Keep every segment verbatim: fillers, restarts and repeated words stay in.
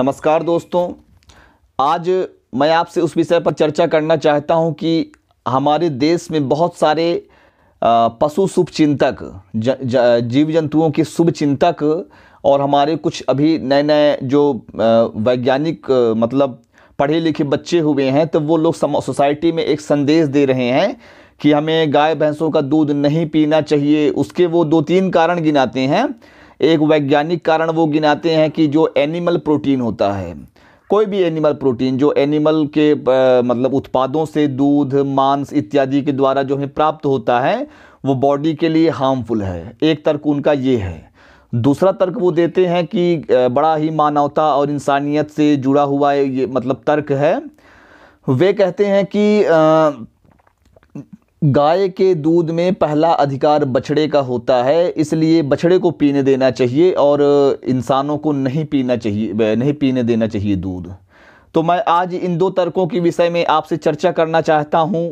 नमस्कार दोस्तों, आज मैं आपसे उस विषय पर चर्चा करना चाहता हूं कि हमारे देश में बहुत सारे पशु शुभचिंतक, जीव जंतुओं के शुभचिंतक और हमारे कुछ अभी नए नए जो वैज्ञानिक मतलब पढ़े लिखे बच्चे हुए हैं, तो वो लोग सोसाइटी में एक संदेश दे रहे हैं कि हमें गाय भैंसों का दूध नहीं पीना चाहिए। उसके वो दो तीन कारण गिनाते हैं। एक वैज्ञानिक कारण वो गिनाते हैं कि जो एनिमल प्रोटीन होता है, कोई भी एनिमल प्रोटीन जो एनिमल के आ, मतलब उत्पादों से, दूध, मांस इत्यादि के द्वारा जो हमें प्राप्त होता है वो बॉडी के लिए हार्मफुल है। एक तर्क उनका ये है। दूसरा तर्क वो देते हैं कि बड़ा ही मानवता और इंसानियत से जुड़ा हुआ ये मतलब तर्क है। वे कहते हैं कि आ, गाय के दूध में पहला अधिकार बछड़े का होता है, इसलिए बछड़े को पीने देना चाहिए और इंसानों को नहीं पीना चाहिए नहीं पीने देना चाहिए दूध। तो मैं आज इन दो तर्कों के विषय में आपसे चर्चा करना चाहता हूँ।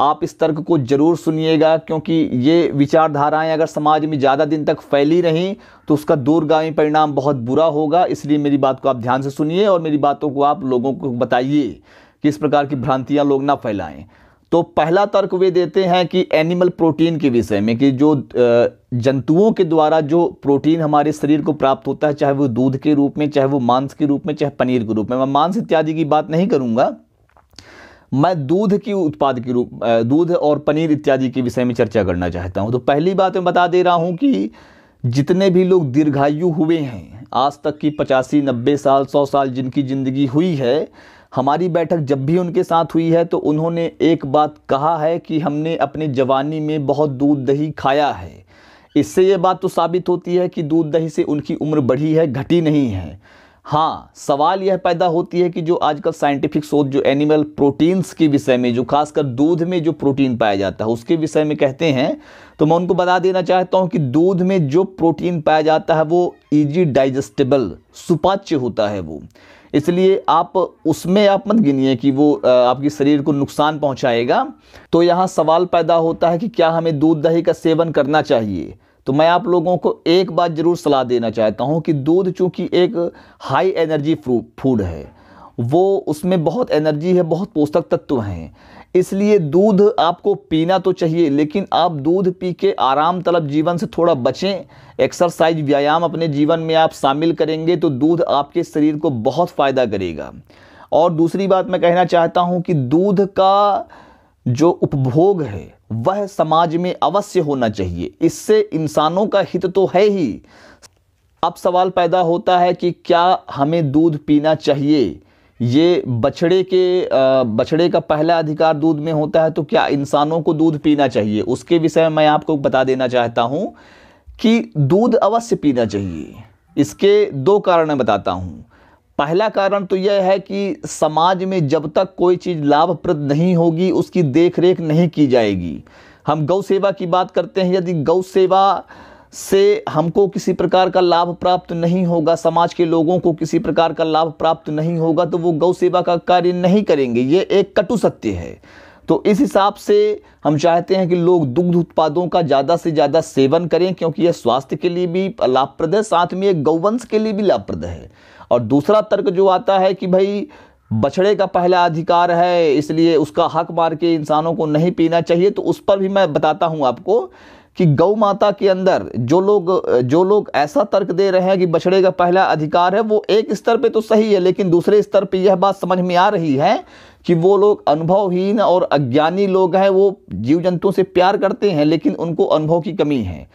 आप इस तर्क को ज़रूर सुनिएगा, क्योंकि ये विचारधाराएं अगर समाज में ज़्यादा दिन तक फैली रहीं तो उसका दूरगामी परिणाम बहुत बुरा होगा। इसलिए मेरी बात को आप ध्यान से सुनिए और मेरी बातों को आप लोगों को बताइए कि इस प्रकार की भ्रांतियाँ लोग ना फैलाएँ। तो पहला तर्क वे देते हैं कि एनिमल प्रोटीन के विषय में, कि जो जंतुओं के द्वारा जो प्रोटीन हमारे शरीर को प्राप्त होता है, चाहे वो दूध के रूप में, चाहे वो मांस के रूप में, चाहे पनीर के रूप में। मैं मांस इत्यादि की बात नहीं करूंगा, मैं दूध की उत्पाद के रूप दूध और पनीर इत्यादि के विषय में चर्चा करना चाहता हूँ। तो पहली बात मैं बता दे रहा हूँ कि जितने भी लोग दीर्घायु हुए हैं आज तक की, पचासी नब्बे साल सौ साल जिनकी ज़िंदगी हुई है, हमारी बैठक जब भी उनके साथ हुई है तो उन्होंने एक बात कहा है कि हमने अपने जवानी में बहुत दूध दही खाया है। इससे ये बात तो साबित होती है कि दूध दही से उनकी उम्र बढ़ी है, घटी नहीं है। हाँ, सवाल यह पैदा होती है कि जो आजकल साइंटिफिक शोध जो एनिमल प्रोटीन्स के विषय में, जो खासकर दूध में जो प्रोटीन पाया जाता है उसके विषय में कहते हैं, तो मैं उनको बता देना चाहता हूँ कि दूध में जो प्रोटीन पाया जाता है वो ईजी डाइजेस्टेबल, सुपाच्य होता है वो। इसलिए आप उसमें आप मत गिनिए कि वो आपके शरीर को नुकसान पहुंचाएगा। तो यहाँ सवाल पैदा होता है कि क्या हमें दूध दही का सेवन करना चाहिए। तो मैं आप लोगों को एक बात ज़रूर सलाह देना चाहता हूँ कि दूध चूँकि एक हाई एनर्जी फूड है, वो उसमें बहुत एनर्जी है, बहुत पोषक तत्व हैं, इसलिए दूध आपको पीना तो चाहिए, लेकिन आप दूध पी के आराम तलब जीवन से थोड़ा बचें। एक्सरसाइज, व्यायाम अपने जीवन में आप शामिल करेंगे तो दूध आपके शरीर को बहुत फ़ायदा करेगा। और दूसरी बात मैं कहना चाहता हूँ कि दूध का जो उपभोग है वह समाज में अवश्य होना चाहिए, इससे इंसानों का हित तो है ही। अब सवाल पैदा होता है कि क्या हमें दूध पीना चाहिए। ये बछड़े के बछड़े का पहला अधिकार दूध में होता है, तो क्या इंसानों को दूध पीना चाहिए। उसके विषय में मैं आपको बता देना चाहता हूँ कि दूध अवश्य पीना चाहिए। इसके दो कारण मैं बताता हूँ। पहला कारण तो यह है कि समाज में जब तक कोई चीज़ लाभप्रद नहीं होगी उसकी देखरेख नहीं की जाएगी। हम गौ सेवा की बात करते हैं, यदि गौ सेवा से हमको किसी प्रकार का लाभ प्राप्त नहीं होगा, समाज के लोगों को किसी प्रकार का लाभ प्राप्त नहीं होगा, तो वो गौ सेवा का कार्य नहीं करेंगे। ये एक कटु सत्य है। तो इस हिसाब से हम चाहते हैं कि लोग दुग्ध उत्पादों का ज़्यादा से ज़्यादा सेवन करें, क्योंकि यह स्वास्थ्य के लिए भी लाभप्रद है, साथ में यह गौवंश के लिए भी लाभप्रद है। और दूसरा तर्क जो आता है कि भाई बछड़े का पहला अधिकार है, इसलिए उसका हक मार के इंसानों को नहीं पीना चाहिए, तो उस पर भी मैं बताता हूँ आपको कि गौ माता के अंदर जो लोग जो लोग ऐसा तर्क दे रहे हैं कि बछड़े का पहला अधिकार है, वो एक स्तर पे तो सही है, लेकिन दूसरे स्तर पे यह बात समझ में आ रही है कि वो लोग अनुभवहीन और अज्ञानी लोग हैं। वो जीव जंतुओं से प्यार करते हैं, लेकिन उनको अनुभव की कमी है।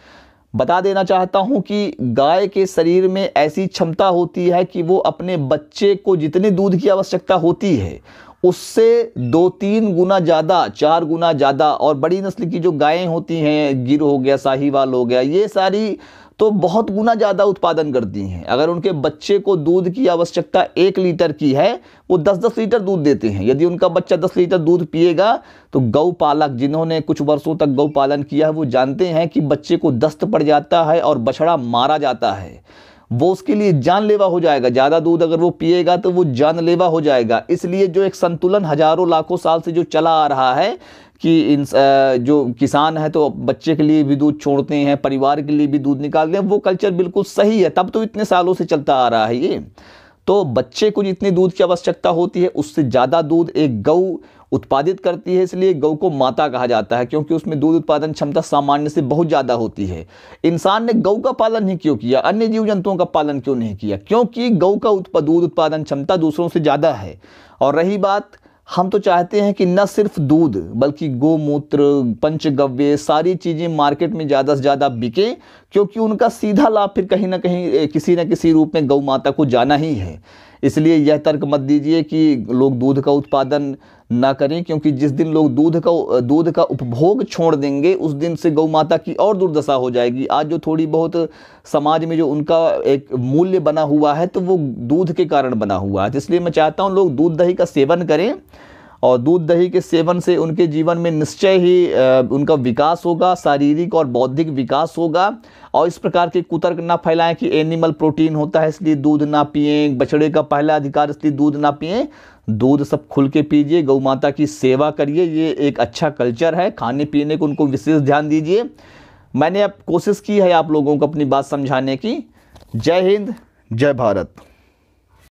बता देना चाहता हूं कि गाय के शरीर में ऐसी क्षमता होती है कि वो अपने बच्चे को जितने दूध की आवश्यकता होती है उससे दो तीन गुना ज़्यादा, चार गुना ज़्यादा। और बड़ी नस्ल की जो गायें होती हैं, गिर हो गया, साहीवाल हो गया, ये सारी तो बहुत गुना ज़्यादा उत्पादन करती हैं। अगर उनके बच्चे को दूध की आवश्यकता एक लीटर की है, वो दस दस लीटर दूध देते हैं। यदि उनका बच्चा दस लीटर दूध पिएगा तो गौपालक, जिन्होंने कुछ वर्षों तक गौपालन किया है, वो जानते हैं कि बच्चे को दस्त पड़ जाता है और बछड़ा मारा जाता है। वो उसके लिए जानलेवा हो जाएगा। ज़्यादा दूध अगर वो पिएगा तो वो जानलेवा हो जाएगा। इसलिए जो एक संतुलन हजारों लाखों साल से जो चला आ रहा है कि इन जो किसान है तो बच्चे के लिए भी दूध छोड़ते हैं, परिवार के लिए भी दूध निकालते हैं, वो कल्चर बिल्कुल सही है। तब तो इतने सालों से चलता आ रहा है ये। तो बच्चे को जितने दूध की आवश्यकता होती है उससे ज़्यादा दूध एक गौ उत्पादित करती है, इसलिए गौ को माता कहा जाता है, क्योंकि उसमें दूध उत्पादन क्षमता सामान्य से बहुत ज़्यादा होती है। इंसान ने गौ का पालन ही क्यों किया, अन्य जीव जंतुओं का पालन क्यों नहीं किया? क्योंकि गौ का दूध उत्पादन क्षमता दूसरों से ज़्यादा है। और रही बात, हम तो चाहते हैं कि न सिर्फ दूध बल्कि गोमूत्र, पंचगव्य, सारी चीज़ें मार्केट में ज़्यादा से ज़्यादा बिकें, क्योंकि उनका सीधा लाभ फिर कहीं ना कहीं किसी न किसी रूप में गौ माता को जाना ही है। इसलिए यह तर्क मत दीजिए कि लोग दूध का उत्पादन ना करें, क्योंकि जिस दिन लोग दूध का दूध का उपभोग छोड़ देंगे उस दिन से गौ माता की और दुर्दशा हो जाएगी। आज जो थोड़ी बहुत समाज में जो उनका एक मूल्य बना हुआ है तो वो दूध के कारण बना हुआ है। इसलिए मैं चाहता हूँ लोग दूध दही का सेवन करें, और दूध दही के सेवन से उनके जीवन में निश्चय ही उनका विकास होगा, शारीरिक और बौद्धिक विकास होगा। और इस प्रकार के कुतर्क ना फैलाएं कि एनिमल प्रोटीन होता है इसलिए दूध ना पिएं, बछड़े का पहला अधिकार इसलिए दूध ना पिएं। दूध सब खुल के पीजिए, गौ माता की सेवा करिए, ये एक अच्छा कल्चर है। खाने पीने को उनको विशेष ध्यान दीजिए। मैंने अब कोशिश की है आप लोगों को अपनी बात समझाने की। जय हिंद, जय भारत।